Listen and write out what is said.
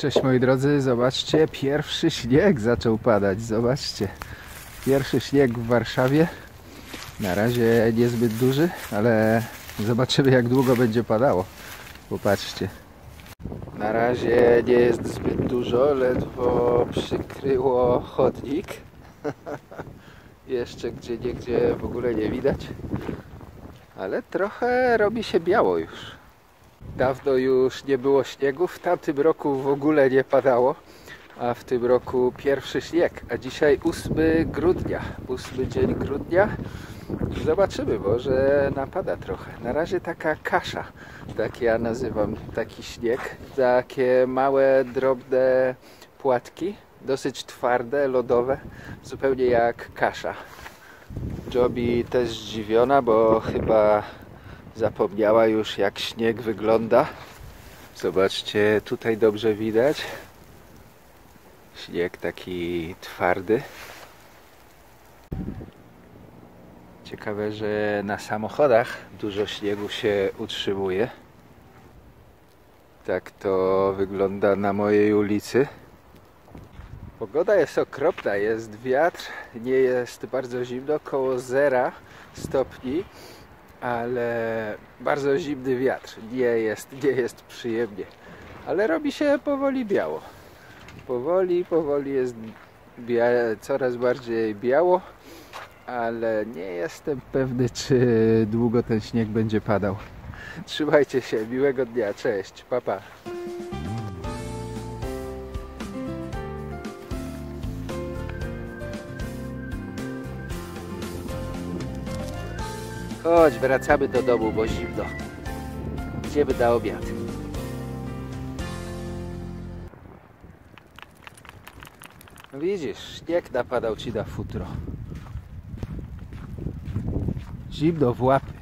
Cześć moi drodzy, zobaczcie, pierwszy śnieg zaczął padać, zobaczcie. Pierwszy śnieg w Warszawie, na razie niezbyt duży, ale zobaczymy jak długo będzie padało, popatrzcie. Na razie nie jest zbyt dużo, ledwo przykryło chodnik. Jeszcze gdzie w ogóle nie widać, ale trochę robi się biało już. Dawno już nie było śniegu, w tamtym roku w ogóle nie padało, a w tym roku pierwszy śnieg, a dzisiaj 8 grudnia, 8 dzień grudnia. Zobaczymy, może napada trochę. Na razie taka kasza, tak ja nazywam taki śnieg, takie małe, drobne płatki, dosyć twarde, lodowe, zupełnie jak kasza. Jobi też zdziwiona, bo chyba zapomniała już jak śnieg wygląda. Zobaczcie, tutaj dobrze widać. Śnieg taki twardy. Ciekawe, że na samochodach dużo śniegu się utrzymuje. Tak to wygląda na mojej ulicy. Pogoda jest okropna, jest wiatr, nie jest bardzo zimno, około 0 stopni, ale bardzo zimny wiatr, nie jest przyjemnie, ale robi się powoli biało. Powoli jest coraz bardziej biało, ale nie jestem pewny, czy długo ten śnieg będzie padał. Trzymajcie się, miłego dnia, cześć, pa pa. Chodź, wracamy do domu, bo zimno. Idziemy na obiad. Widzisz, śnieg napadał ci na futro. Zimno w łapy.